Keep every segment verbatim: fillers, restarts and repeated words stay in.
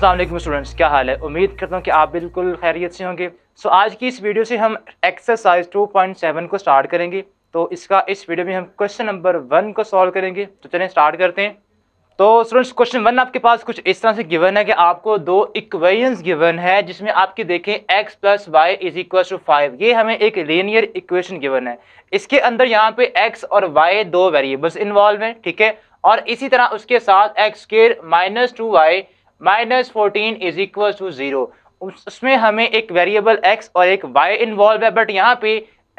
अस्सलाम वालेकुम स्टूडेंट्स, क्या हाल है। उम्मीद करता हूँ कि आप बिल्कुल खैरियत से होंगे। सो so, आज की इस वीडियो से हम एक्सरसाइज टू पॉइंट सेवन को स्टार्ट करेंगे। तो इसका इस वीडियो में हम क्वेश्चन नंबर वन को सॉल्व करेंगे। तो चलें स्टार्ट करते हैं। तो स्टूडेंट्स, क्वेश्चन वन आपके पास कुछ इस तरह से गिवन है कि आपको दो इक्वेशंस गिवन है जिसमें आपकी देखें x plus y is equal to five. ये हमें एक लीनियर इक्वेशन गिवन है। इसके अंदर यहाँ पे एक्स और वाई दो वेरिएबल्स इन्वॉल्व हैं, ठीक है। और इसी तरह उसके साथ x square minus two y minus fourteen is equal to zero. उसमें हमें एक वेरिएबल एक्स और एक वाई इन्वॉल्व है, बट यहाँ पे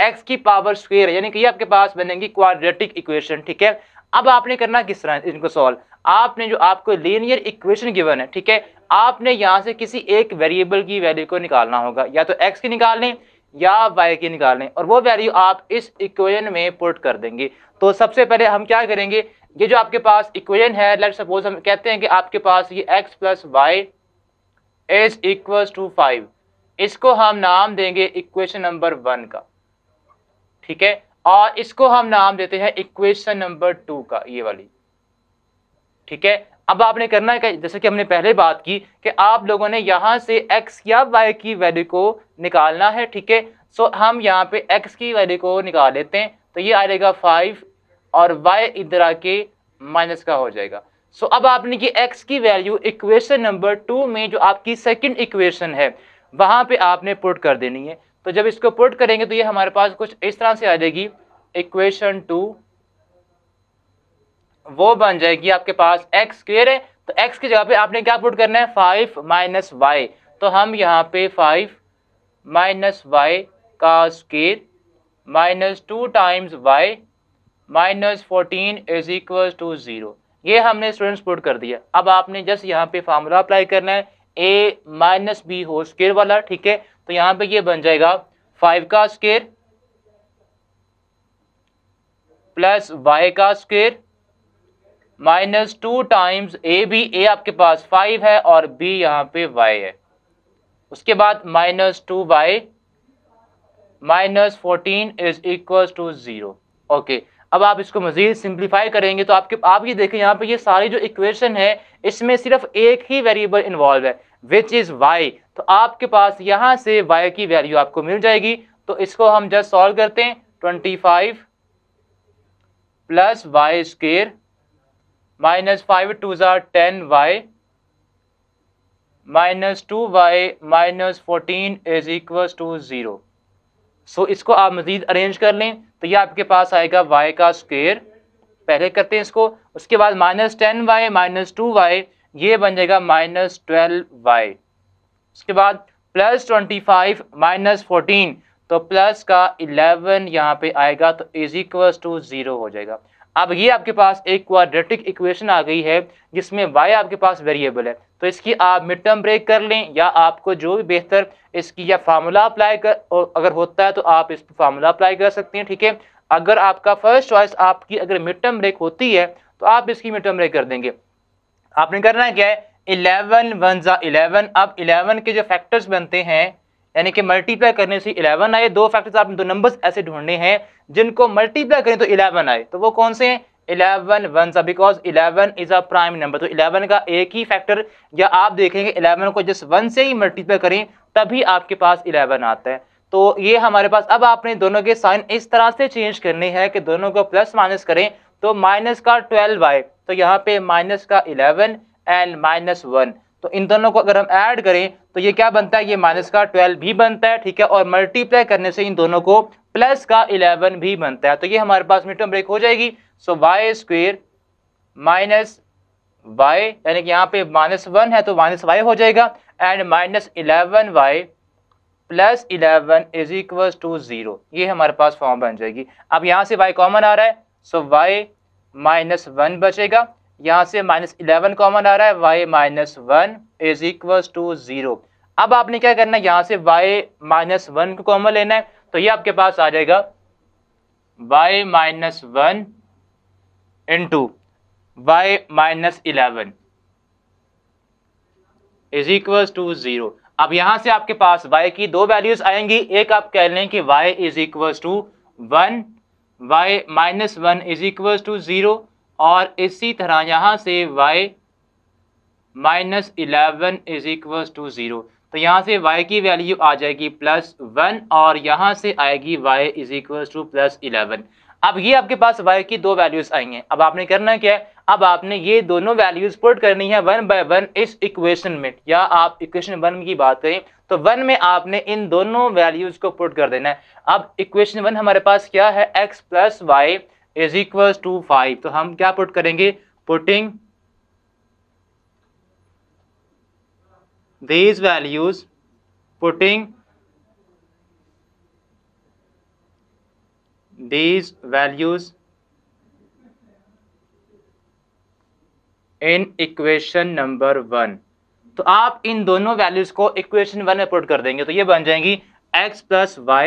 एक्स की पावर स्क्वायर यानी कि ये आपके पास बनेंगी क्वाड्रेटिक इक्वेशन, ठीक है। अब आपने करना किस तरह इनको सॉल्व, आपने जो आपको लीनियर इक्वेशन गिवन है, ठीक है, आपने यहाँ से किसी एक वेरिएबल की वैल्यू को निकालना होगा, या तो एक्स की निकाल लें या वाई की निकाल लें, और वो वैल्यू आप इस इक्वेशन में पुट कर देंगे। तो सबसे पहले हम क्या करेंगे, ये जो आपके पास इक्वेशन है, लेट्स सपोज हम कहते हैं कि आपके पास ये x plus y is equal to five, इसको हम नाम देंगे इक्वेशन नंबर वन का, ठीक है। और इसको हम नाम देते हैं इक्वेशन नंबर टू का, ये वाली, ठीक है। अब आपने करना है जैसे कि हमने पहले बात की कि आप लोगों ने यहाँ से x या y की वैल्यू को निकालना है, ठीक है। सो हम यहाँ पे x की वैल्यू को निकाल लेते हैं, तो ये आ जाएगा फाइव और y इधर आके माइनस का हो जाएगा। सो so, अब आपने कि x की वैल्यू इक्वेशन नंबर टू में जो आपकी सेकंड इक्वेशन है वहाँ पे आपने पुट कर देनी है। तो जब इसको पुट करेंगे तो ये हमारे पास कुछ इस तरह से आ जाएगी इक्वेशन टू, वो बन जाएगी आपके पास एक्स स्क्वायर है, तो x की जगह पे आपने क्या पुट करना है फाइव माइनस वाई, तो हम यहाँ पे फाइव माइनस वाई का square minus two times y minus fourteen is equal to zero, ये हमने स्टूडेंट्स पुट कर दिया। अब आपने जस्ट यहाँ पे फार्मूला अप्लाई करना है ए माइनस बी हो स्केयर वाला, ठीक है। तो यहाँ पे ये बन जाएगा फाइव का स्केयर प्लस वाई का square minus two times a b, a आपके पास फाइव है और बी यहाँ पे वाई है, उसके बाद minus two y minus fourteen is equal to zero, okay. अब आप इसको मज़ीद सिंप्लीफाई करेंगे तो आपके आप ये देखें यहाँ पे ये सारी जो इक्वेशन है इसमें सिर्फ एक ही वेरिएबल इन्वॉल्व है विच इज़ वाई, तो आपके पास यहाँ से वाई की वैल्यू आपको मिल जाएगी। तो इसको हम जस्ट सॉल्व करते हैं, twenty five plus y square minus five two ज़ार ten y minus two y minus fourteen is equal to zero. So so, इसको आप मज़ीद अरेंज कर लें तो ये आपके पास आएगा y का स्क्वायर, पहले करते हैं इसको, उसके बाद minus ten y minus two y, ये बन जाएगा माइनस ट्वेल्व वाई, उसके बाद plus twenty five minus fourteen तो प्लस का इलेवन यहाँ पे आएगा, तो इज इक्वल टू ज़ीरो हो जाएगा। अब ये आपके पास एक क्वाड्रेटिक इक्वेशन आ गई है जिसमें y आपके पास वेरिएबल है, तो इसकी आप मिड टर्म ब्रेक कर लें या आपको जो भी बेहतर इसकी या फार्मूला अप्लाई कर, और अगर होता है तो आप इस फार्मूला अप्लाई कर सकते हैं, ठीक है। अगर आपका फर्स्ट चॉइस आपकी अगर मिड टर्म ब्रेक होती है तो आप इसकी मिड टर्म ब्रेक कर देंगे। आपने करना है क्या है, इलेवन वन ज़ा इलेवन, अब इलेवन के जो फैक्टर्स बनते हैं यानी कि मल्टीप्लाई करने से इलेवन आए, दो फैक्टर्स आपने दो नंबर्स ऐसे ढूंढने हैं जिनको मल्टीप्लाई करें तो इलेवन आए, तो वो कौन से हैं, इलेवन वन सा, because eleven is a prime number, तो इलेवन का एक ही फैक्टर, या आप देखेंगे इलेवन को जस्ट वन से ही मल्टीप्लाई करें तभी आपके पास इलेवन आता है। तो ये हमारे पास, अब आपने दोनों के साइन इस तरह से चेंज करने हैं कि दोनों को प्लस माइनस करें, तो माइनस का ट्वेल्व आए, तो यहाँ पे माइनस का इलेवन एंड माइनस वन, तो इन दोनों को अगर हम ऐड करें तो ये क्या बनता है, ये माइनस का ट्वेल्व भी बनता है, ठीक है, और मल्टीप्लाई करने से इन दोनों को प्लस का इलेवन भी बनता है, तो ये हमारे पास मिड टर्म ब्रेक हो जाएगी। So y square minus y यानी कि यहाँ पे माइनस वन है तो माइनस वाई हो जाएगा, and minus eleven y plus eleven is equal to zero, ये हमारे पास फॉर्म बन जाएगी। अब यहाँ से वाई कॉमन आ रहा है, सो वाई माइनस वन बचेगा, यहाँ से माइनस इलेवन कॉमन आ रहा है, y minus one is equal to zero. अब आपने क्या करना है, यहाँ से y माइनस वन को कॉमन लेना है, तो ये आपके पास आ जाएगा y minus one into y minus eleven is equal to zero. अब यहाँ से आपके पास y की दो वैल्यूज आएंगी, एक आप कह लें कि y is equal to one, y minus one is equal to zero, और इसी तरह यहाँ से y minus eleven is equal to zero. तो यहाँ से y की वैल्यू आ जाएगी प्लस वन और यहाँ से आएगी y is equal to plus eleven. अब ये आपके पास y की दो वैल्यूज़ आई हैं। अब आपने करना क्या है, अब आपने ये दोनों वैल्यूज़ पुट करनी है वन बाय वन इस इक्वेशन में, या आप इक्वेशन वन की बात करें तो वन में आपने इन दोनों वैल्यूज़ को पुट कर देना है। अब इक्वेशन वन हमारे पास क्या है, x plus y is equal to five. तो हम क्या पुट करेंगे, putting these values, putting these values in equation number one. तो आप इन दोनों values को equation वन में put कर देंगे। तो ये बन जाएंगी x plus y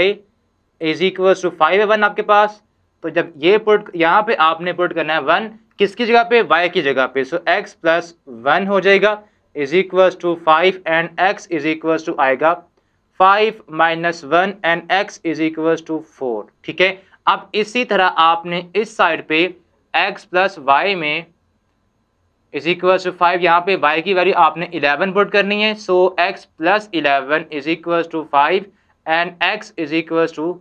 is equals to five है वन आपके पास। तो जब ये put यहाँ पे आपने put करना है वन किसकी जगह पे, y की जगह पे। सो so, x plus वन हो जाएगा is equal to five and x is equal to आएगा five minus one and x is equal to four. ठीक है, अब इसी तरह आपने इस साइड पे x प्लस वाई में इज इक्व टू फाइव, यहाँ पे y की वैल्यू आपने इलेवन पुट करनी है। So x plus eleven is equal to five and x is equal to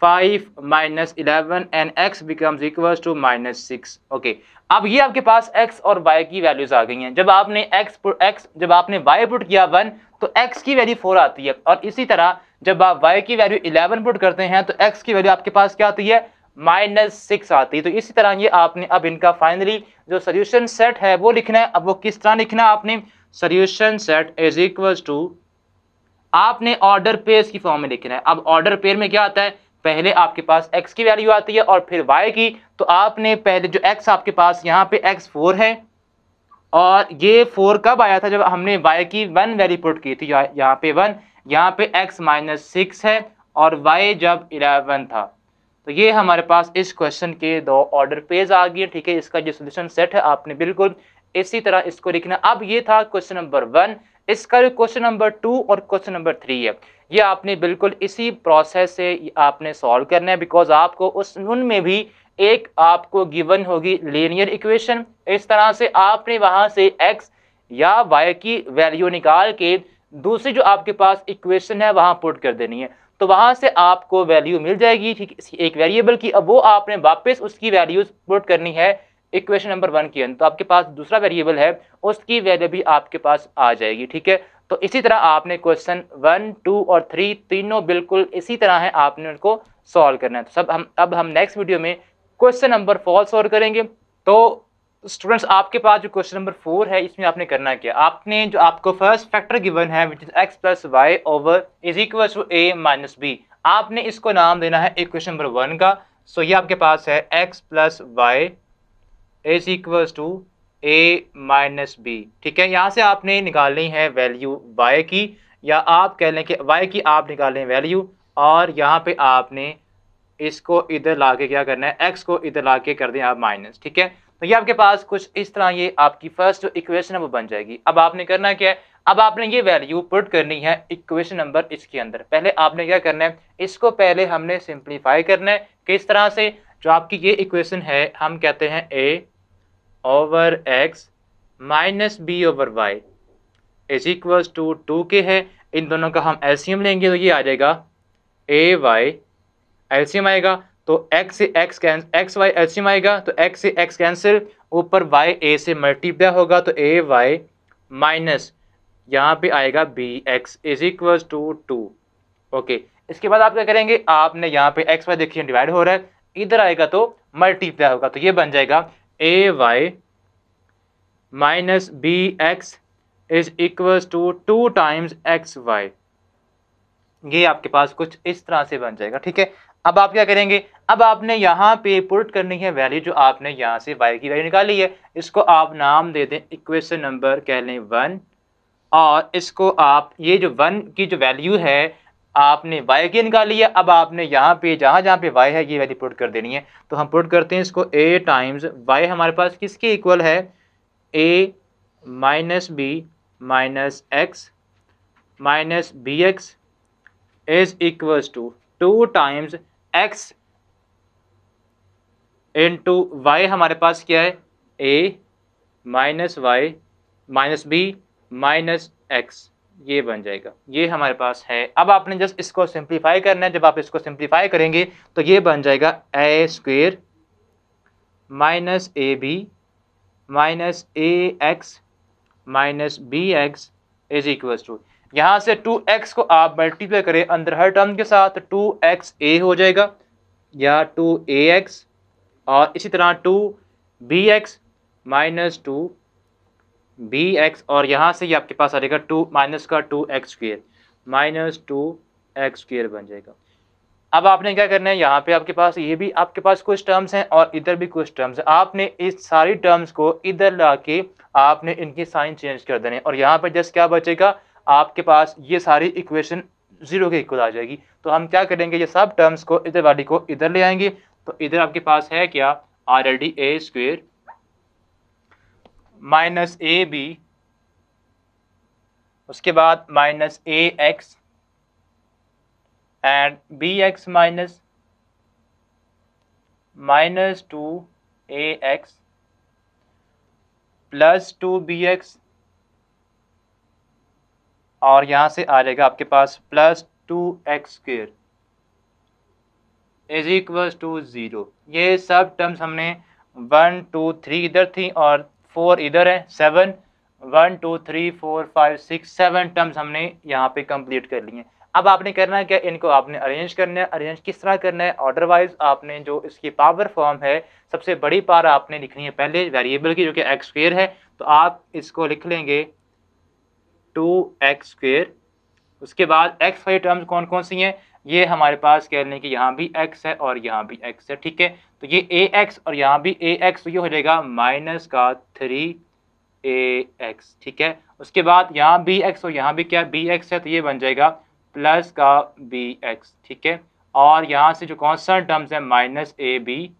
five minus eleven and x becomes equal to minus six. Okay, अब ये आपके पास x और y की वैल्यूज आ गई हैं। जब आपने x पुट x जब आपने y पुट किया वन तो x की वैल्यू फोर आती है, और इसी तरह जब आप y की वैल्यू इलेवन पुट करते हैं तो x की वैल्यू आपके पास क्या आती है, माइनस सिक्स आती है। तो इसी तरह ये आपने अब इनका फाइनली जो सोल्यूशन सेट है वो लिखना है। अब वो किस तरह लिखना है, आपने solution set is equal to आपने ऑर्डर पेयर की फॉर्म में लिखना है। अब ऑर्डर पेयर में क्या आता है, पहले आपके पास x की वैल्यू आती है और फिर y की। तो आपने पहले जो x आपके पास यहाँ पे x फोर है, और ये फोर कब आया था, जब हमने y की वन वैल्यू पुट की थी यहाँ पे वन, यहाँ पे x माइनस सिक्स है और y जब इलेवन था। तो ये हमारे पास इस क्वेश्चन के दो ऑर्डर पेज आ गए। ठीक है, इसका जो सोल्यूशन सेट है आपने बिल्कुल इसी तरह इसको लिखना। अब ये था क्वेश्चन नंबर वन। इसका जो क्वेश्चन नंबर टू और क्वेश्चन नंबर थ्री है, ये आपने बिल्कुल इसी प्रोसेस से आपने सॉल्व करना है, बिकॉज आपको उस उनमें भी एक आपको गिवन होगी लीनियर इक्वेशन। इस तरह से आपने वहाँ से x या y की वैल्यू निकाल के दूसरी जो आपके पास इक्वेशन है वहाँ पुट कर देनी है। तो वहाँ से आपको वैल्यू मिल जाएगी, ठीक, एक वेरिएबल की। अब वो आपने वापस उसकी वैल्यूज पुट करनी है इक्वेशन नंबर वन की अंदर। तो आपके पास दूसरा वेरिएबल है, उसकी वैल्यू भी आपके पास आ जाएगी। ठीक है, तो इसी तरह आपने क्वेश्चन वन टू और थ्री तीनों बिल्कुल इसी तरह है, आपने उनको सॉल्व करना है। तो सब हम अब हम नेक्स्ट वीडियो में क्वेश्चन नंबर फोर सॉल्व करेंगे। तो स्टूडेंट्स, आपके पास जो क्वेश्चन नंबर फोर है, इसमें आपने करना क्या, आपने जो आपको फर्स्ट फैक्टर गिवन है which is x plus y over is equal to a minus b, आपने इसको नाम देना है इक्वेशन नंबर वन का। सो ये आपके पास है x plus y is equal to a minus b. ठीक है, यहाँ से आपने निकालनी है वैल्यू y की, या आप कह लें कि y की आप निकालें वैल्यू, और यहाँ पे आपने इसको इधर ला के क्या करना है, x को इधर ला के कर दें आप माइनस। ठीक है, तो ये आपके पास कुछ इस तरह ये आपकी फर्स्ट जो इक्वेशन है वो बन जाएगी। अब आपने करना क्या है, अब आपने ये वैल्यू पुट करनी है इक्वेशन नंबर इसके अंदर। पहले आपने क्या करना है, इसको पहले हमने सिंप्लीफाई करना है। किस तरह से, जो आपकी ये इक्वेशन है हम कहते हैं a over x minus b over y is equal to two के है, इन दोनों का हम एलसीएम लेंगे। तो ये आ जाएगा ए वाई एलसीएम आएगा, तो x से x cancel, x y LCM आएगा तो x से x कैंसिल, ऊपर y a से मल्टीप्लाई होगा तो ए वाई माइनस यहाँ पे आएगा b x is equal to two. Okay, इसके बाद आप क्या करेंगे, आपने यहाँ पे x वाई देखिए डिवाइड हो रहा है, इधर आएगा तो मल्टीप्लाई होगा, तो ये बन जाएगा a y minus b x is equal to two times x y. ये आपके पास कुछ इस तरह से बन जाएगा। ठीक है, अब आप क्या करेंगे, अब आपने यहाँ पे पुट करनी है वैल्यू जो आपने यहाँ से y की वैल्यू निकाली है। इसको आप नाम दे दें इक्वेशन नंबर कह लें वन, और इसको आप ये जो वन की जो वैल्यू है आपने y की निकाली है, अब आपने यहाँ पे जहाँ जहाँ पे y है ये वैल्यू पुट कर देनी है। तो हम पुट करते हैं इसको a टाइम्स y हमारे पास किसके इक्वल है, a minus b minus x minus b x is equal to two times x into y हमारे पास क्या है, a minus y minus b minus x, ये बन जाएगा, ये हमारे पास है। अब आपने जस्ट इसको सिंप्लीफाई करना है। जब आप इसको सिंप्लीफाई करेंगे तो ये बन जाएगा a square minus A b minus a x minus b x is equal to, यहाँ से टू एक्स को आप मल्टीप्लाई करें अंदर हर टर्म के साथ, टू एक्स ए हो जाएगा या टू ए एक्स, और इसी तरह two b x minus two b x, और यहाँ से ये यह आपके पास आ जाएगा टू माइनस का two x square minus two x square बन जाएगा। अब आपने क्या करना है, यहाँ पे आपके पास ये भी आपके पास कुछ टर्म्स हैं और इधर भी कुछ टर्म्स हैं, आपने इस सारी टर्म्स को इधर ला के आपने इनकी साइन चेंज कर देने, और यहाँ पे जस्ट क्या बचेगा आपके पास, ये सारी इक्वेशन जीरो के इक्वल आ जाएगी। तो हम क्या करेंगे, ये सब टर्म्स को इधर वाली को इधर ले आएंगे, तो इधर आपके पास है क्या already a square minus A b, उसके बाद minus a x and b x minus minus two a x plus two b x, और यहाँ से आ जाएगा आपके पास plus two x square is equal to zero. ये सब टर्म्स हमने वन टू थ्री इधर थी और फोर इधर है, seven one two three four five six seven terms हमने यहाँ पे कंप्लीट कर लिए हैं। अब आपने करना है क्या, इनको आपने अरेंज करना है। अरेंज किस तरह करना है, ऑर्डर वाइज आपने जो इसकी पावर फॉर्म है सबसे बड़ी पावर आपने लिखनी है पहले वेरिएबल की, जो कि एक्स स्क्वेयर है, तो आप इसको लिख लेंगे टू एक्स स्क्वेयर। उसके बाद एक्स वाई टर्म्स कौन कौन सी हैं, ये हमारे पास कह लें कि यहाँ भी एक्स है और यहाँ भी एक्स है, ठीक है, तो ये ए एक्स और यहाँ भी ए एक्स, ये हो जाएगा माइनस का थ्री ए एक्स, ठीक है। उसके बाद यहाँ बी एक्स और यहाँ भी क्या बी एक्स है, तो ये बन जाएगा प्लस का बी एक्स, ठीक है, और यहाँ से जो कॉन्स्टेंट टर्म्स है माइनस ए बी,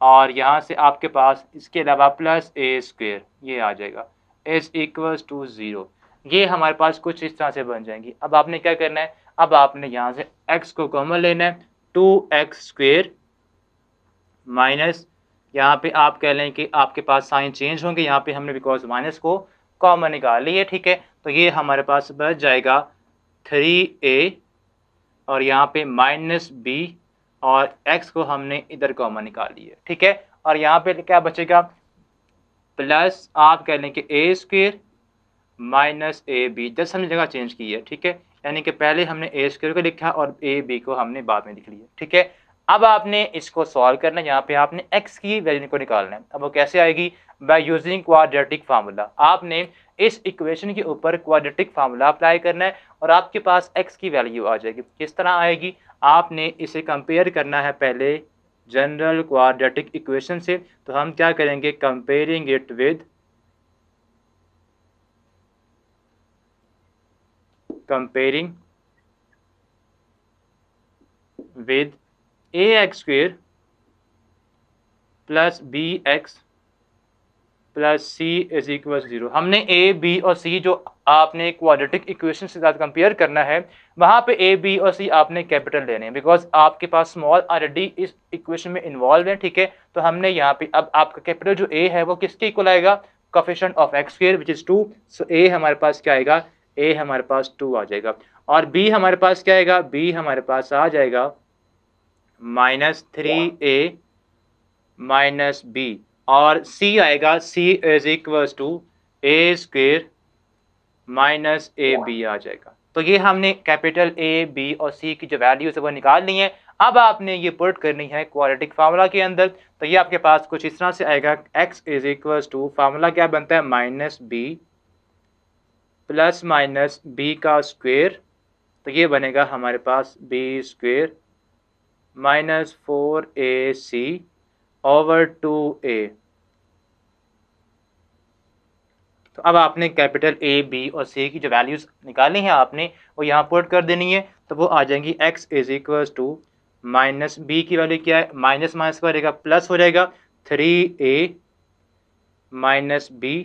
और यहाँ से आपके पास इसके अलावा प्लस ए स्क्वेयर, ये आ जाएगा इज इक्वल टू ज़ीरो। ये हमारे पास कुछ इस तरह से बन जाएंगी। अब आपने क्या करना है, अब आपने यहाँ से x को कॉमन लेना है, टू एक्स स्क्वेयर माइनस, यहाँ पे आप कह लें कि आपके पास साइन चेंज होंगे, यहाँ पे हमने बिकॉज माइनस को कॉमन निकाल लिया, ठीक है, तो ये हमारे पास बच जाएगा थ्री ए और यहाँ पे माइनस बी, और x को हमने इधर कॉमन निकाल लिया, ठीक है, और यहाँ पे क्या बचेगा प्लस आप कह लें कि a square minus A b, जैसे हमने जगह चेंज की है, ठीक है, यानी कि पहले हमने ए स्क्वायर को लिखा और ए बी को हमने बाद में लिख लिया, ठीक है। अब आपने इसको सॉल्व करना है, यहाँ पे आपने एक्स की वैल्यू को निकालना है। अब वो कैसे आएगी, बाय यूजिंग क्वाड्रेटिक फार्मूला, आपने इस इक्वेशन के ऊपर क्वाड्रेटिक फार्मूला अप्लाई करना है और आपके पास एक्स की वैल्यू आ जाएगी। किस तरह आएगी, आपने इसे कंपेयर करना है पहले जनरल क्वाड्रेटिक इक्वेशन से, तो हम क्या करेंगे comparing it with comparing with a x square plus b x plus c is equal zero. हमने ए बी और सी जो आपने क्वाड्रेटिक इक्वेशन के साथ कंपेयर करना है, वहाँ पे ए बी और सी आपने कैपिटल लेने हैं बिकॉज आपके पास स्मॉल ऑलरेडी इस इक्वेशन में इन्वॉल्व है, ठीक है, तो हमने यहाँ पे अब आपका कैपिटल जो ए है वो किसके इक्वल आएगा, coefficient of x square which is two, so a हमारे पास क्या आएगा, ए हमारे पास टू आ जाएगा, और बी हमारे पास क्या आएगा, बी हमारे पास आ जाएगा माइनस थ्री ए माइनस बी, और सी आएगा C is equal to A square minus A B आ जाएगा। तो ये हमने कैपिटल ए बी और सी की जो वैल्यूज है वो निकाल ली है। अब आपने ये पुट करनी है क्वाड्रेटिक फार्मूला के अंदर, तो ये आपके पास कुछ इस तरह से आएगा, x is equal to formula क्या बनता है minus b plus minus b का स्क्वेयर, तो ये बनेगा हमारे पास b square minus four a c over two a. तो अब आपने कैपिटल ए बी और सी की जो वैल्यूज निकाली हैं आपने वो यहाँ पुट कर देनी है, तो वो आ जाएंगी x is equal to minus b की वैल्यू क्या है, माइनस माइनस का रहेगा प्लस हो जाएगा three A minus b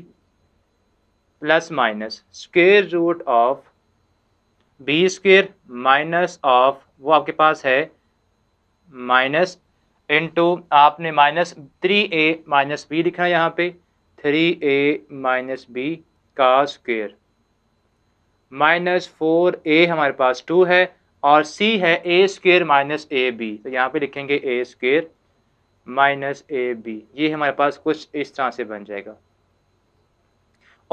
plus minus square root of b square minus of वो आपके पास है माइनस इंटू आपने माइनस थ्री ए माइनस बी लिखा है यहाँ पे थ्री ए माइनस बी का स्क्वायर माइनस फोर ए हमारे पास टू है और सी है a square minus A b. तो यहाँ पे लिखेंगे a square minus A b. ये हमारे पास कुछ इस तरह से बन जाएगा।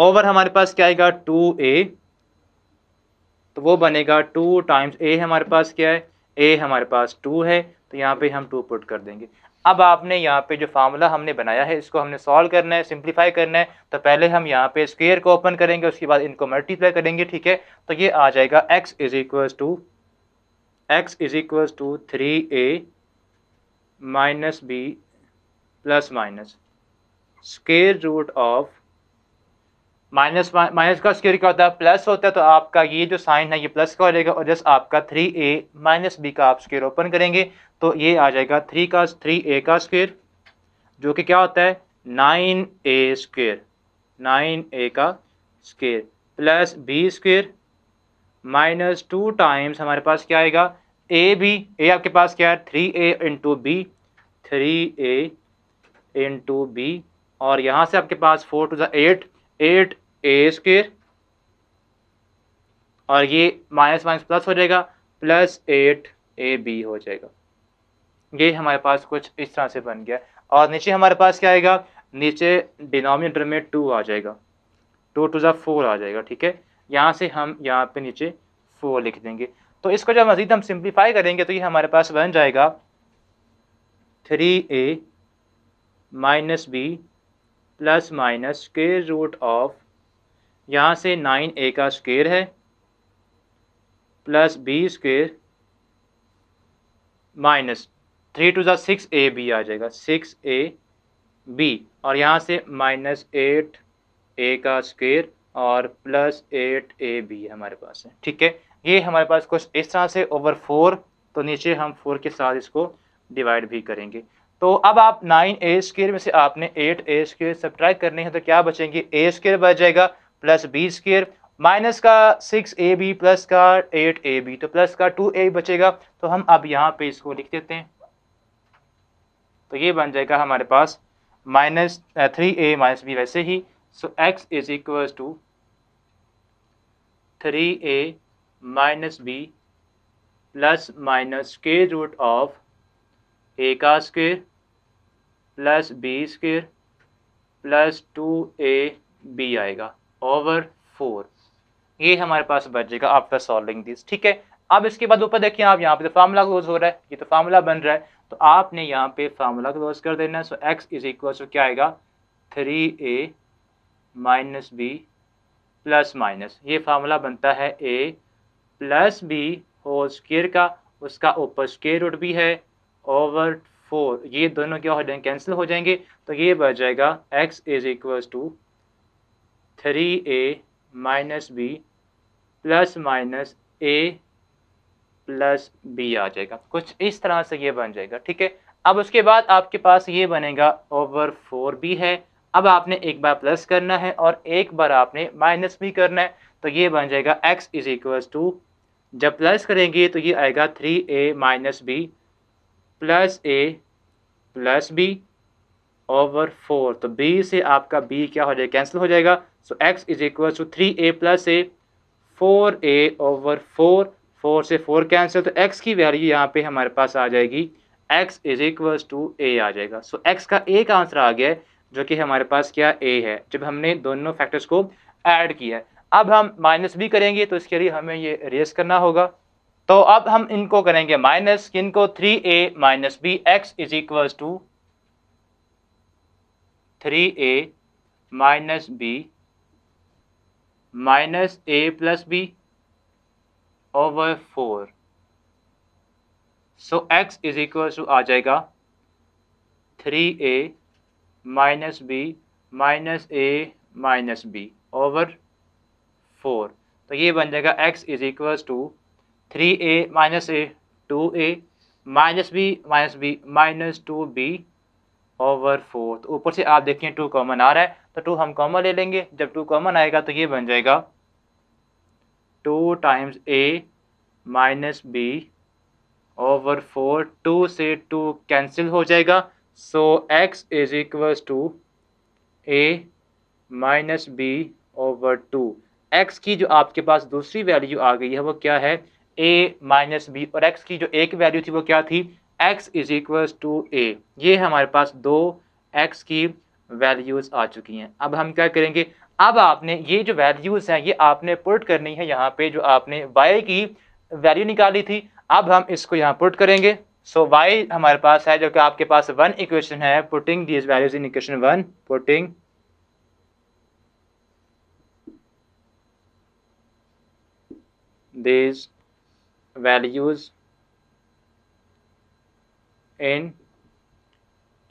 ओवर हमारे पास क्या आएगा टू ए, तो वो बनेगा टू टाइम्स ए हमारे पास क्या है, ए हमारे पास टू है, तो यहाँ पे हम टू पुट कर देंगे। अब आपने यहाँ पे जो फार्मूला हमने बनाया है इसको हमने सॉल्व करना है, सिंप्लीफाई करना है। तो पहले हम यहाँ पे स्क्वायर को ओपन करेंगे, उसके बाद इनको मल्टीप्लाई करेंगे, ठीक है। तो ये आ जाएगा x is equals to x is equals to three A minus b plus minus square root of minus minus का स्क्वायर क्या होता है प्लस होता है, तो आपका ये जो साइन है ये प्लस का हो जाएगा और जस्ट आपका थ्री ए माइनस बी का आप स्क्वायर ओपन करेंगे तो ये आ जाएगा थ्री का थ्री ए का स्क्वायर जो कि क्या होता है nine a square nine a का square plus b square minus two times हमारे पास क्या आएगा ए बी। ए आपके पास क्या है three a into b three a into b और यहाँ से आपके पास four two the eight eight a square और ये माइनस माइनस प्लस हो जाएगा प्लस एट ए बी हो जाएगा। ये हमारे पास कुछ इस तरह से बन गया और नीचे हमारे पास क्या आएगा, नीचे डिनोमिनेटर में टू आ जाएगा, टू टू ज़ा फोर आ जाएगा, ठीक है। यहाँ से हम यहाँ पे नीचे फोर लिख देंगे। तो इसको जब मज़ीद हम सिंप्लीफाई करेंगे तो ये हमारे पास बन जाएगा three A minus b plus minus square root of यहाँ से नाइन ए का स्क्वायर है plus b square minus three two ज़ा सिक्स ए बी आ जाएगा सिक्स ए बी और यहाँ से माइनस एट ए का स्क्वायर और प्लस एट ए बी हमारे पास है, ठीक है। ये हमारे पास कुछ इस तरह से ओवर फोर, तो नीचे हम फोर के साथ इसको डिवाइड भी करेंगे। तो अब आप नाइन ए स्क्वेयर में से आपने एट ए स्क्वेयर सब्ट्रैक्ट करने हैं तो क्या बचेंगे, ए स्क्वेयर बच जाएगा प्लस बी स्क्वेयर माइनस का सिक्स ए बी प्लस का एट ए बी, तो प्लस का टू ए बचेगा। तो हम अब यहाँ पे इसको लिख देते हैं तो ये बन जाएगा हमारे पास माइनस थ्री ए माइनस बी वैसे ही। So x is equal to three A minus b plus minus square root of a का square plus b square plus two a b आएगा ओवर फोर। ये हमारे पास बच जाएगा आफ्टर सॉल्विंग दिस, ठीक है। अब इसके बाद ऊपर देखिए आप यहाँ पे तो फार्मूला क्लोज हो रहा है, ये तो फार्मूला बन रहा है तो आपने यहाँ पे फार्मूला क्लोज कर देना है। So x is equal to क्या आएगा थ्री ए माइनस बी प्लस माइनस ये फार्मूला बनता है a plus b whole square का, उसका ऊपर स्क्वायर रूट भी है ओवर फोर। ये दोनों क्या हो जाएंगे कैंसिल हो जाएंगे तो ये बच जाएगा x is equal to three A minus b plus minus a plus b आ जाएगा। कुछ इस तरह से ये बन जाएगा, ठीक है। अब उसके बाद आपके पास ये बनेगा ओवर फोर बी है। अब आपने एक बार प्लस करना है और एक बार आपने माइनस भी करना है तो ये बन जाएगा x इज इक्वल्स टू जब प्लस करेंगे तो ये आएगा three A minus b plus a plus b over four. तो b से आपका b क्या हो जाएगा कैंसिल हो जाएगा। So x is equals to three a plus a four a over four, four से फोर कैंसिल तो x की वैल्यू यहाँ पे हमारे पास आ जाएगी x is equals to a आ जाएगा। सो so, x का a का आंसर आ गया है जो कि हमारे पास क्या a है जब हमने दोनों फैक्टर्स को ऐड किया है। अब हम माइनस भी करेंगे तो इसके लिए हमें ये रेस करना होगा। तो अब हम इनको करेंगे माइनस, इनको three A minus b x is equal to three A minus b minus a plus b over four. So x is equal to आ जाएगा three A minus b minus a minus b over four. तो ये बन जाएगा x is equal to three A minus a two a minus b minus b minus two b over four. तो ऊपर से आप देखिए टू कॉमन आ रहा है तो टू हम कॉमन ले लेंगे। जब टू कॉमन आएगा तो ये बन जाएगा two times a minus b over four. Two से टू कैंसिल हो जाएगा। So x is equal to a minus b over two. X की जो आपके पास दूसरी वैल्यू आ गई है वो क्या है, ए माइनस बी, और एक्स की जो एक वैल्यू थी वो क्या थी, x is equal to a. ये हमारे पास दो एक्स की वैल्यूज़ आ चुकी हैं। अब हम क्या करेंगे, अब आपने ये जो वैल्यूज़ हैं ये आपने पुट करनी है यहाँ पे, जो आपने वाई की वैल्यू निकाली थी अब हम इसको यहाँ पुट करेंगे। सो so, वाई हमारे पास है जो कि आपके पास वन इक्वेशन है, putting these values in equation one, पुटिंग these values in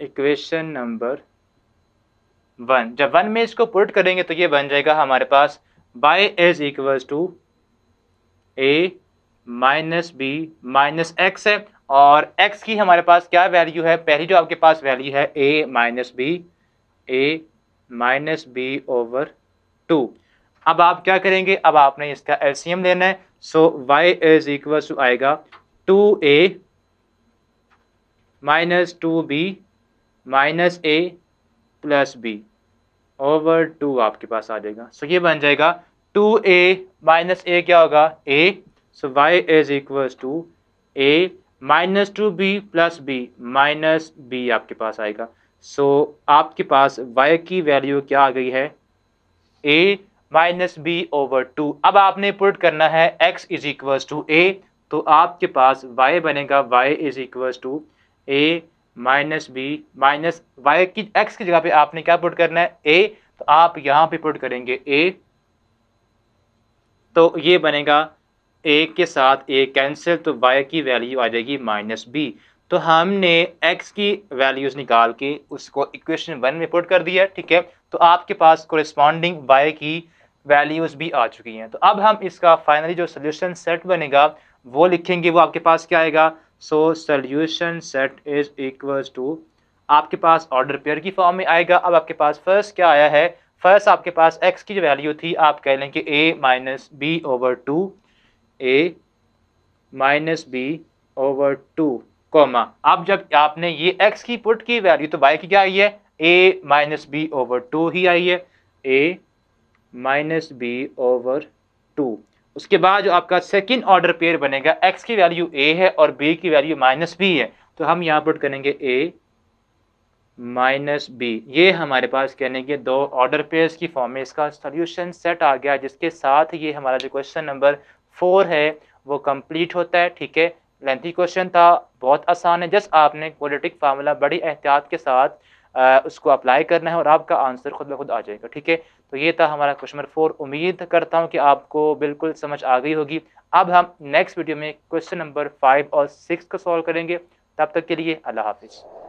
equation number one. जब वन में इसको पुट करेंगे तो ये बन जाएगा हमारे पास y is equals to a minus b minus x है, और x की हमारे पास क्या वैल्यू है, पहली जो आपके पास वैल्यू है a minus b, a minus b over two. अब आप क्या करेंगे, अब आपने इसका एलसीएम लेना है। So y is equal to आएगा two a minus two b minus a plus b over two आपके पास आ जाएगा। सो so, ये बन जाएगा टू ए माइनस ए क्या होगा a। So so, y is equal to a minus two b plus b minus b आपके पास आएगा। सो so, आपके पास y की वैल्यू क्या आ गई है, a minus b over two. अब आपने पुट करना है x is equal to a, तो आपके पास y बनेगा y is equal to a minus b minus y की x की जगह पे आपने क्या पुट करना है a, तो आप यहाँ पे पुट करेंगे a। तो ये बनेगा a के साथ a कैंसिल, तो y की वैल्यू आ जाएगी माइनस बी। तो हमने x की वैल्यूज़ निकाल के उसको इक्वेशन वन में पुट कर दिया, ठीक है। तो आपके पास कोरेस्पॉन्डिंग y की वैल्यूज़ भी आ चुकी हैं। तो अब हम इसका फाइनली जो सोल्यूशन सेट बनेगा वो लिखेंगे, वो आपके पास क्या आएगा, so solution set is equals to आपके पास ऑर्डर पेयर की फॉर्म में आएगा। अब आपके पास फर्स्ट क्या आया है, फर्स्ट आपके पास x की जो वैल्यू थी आप कह लें कि a minus b over two, a minus b over two comma. अब जब आपने ये x की पुट की वैल्यू तो y की क्या आई है, a minus b over two ही आई है, a minus b over two. उसके बाद जो आपका सेकंड ऑर्डर पेयर बनेगा, x की वैल्यू a है और b की वैल्यू माइनस बी है, तो हम यहाँ पुट करेंगे a माइनस बी। ये हमारे पास कहने के दो ऑर्डर पेयर्स की फॉर्म में इसका सोल्यूशन सेट आ गया, जिसके साथ ये हमारा जो क्वेश्चन नंबर फोर है वो कंप्लीट होता है, ठीक है। लेंथी क्वेश्चन था, बहुत आसान है, जस्ट आपने क्वाड्रेटिक फार्मूला बड़ी एहतियात के साथ आ, उसको अप्लाई करना है और आपका आंसर खुद ब खुद आ जाएगा, ठीक है। तो ये था हमारा क्वेश्चन नंबर फोर। उम्मीद करता हूँ कि आपको बिल्कुल समझ आ गई होगी। अब हम नेक्स्ट वीडियो में क्वेश्चन नंबर फाइव और सिक्स को सॉल्व करेंगे। तब तक के लिए अल्लाह हाफिज़।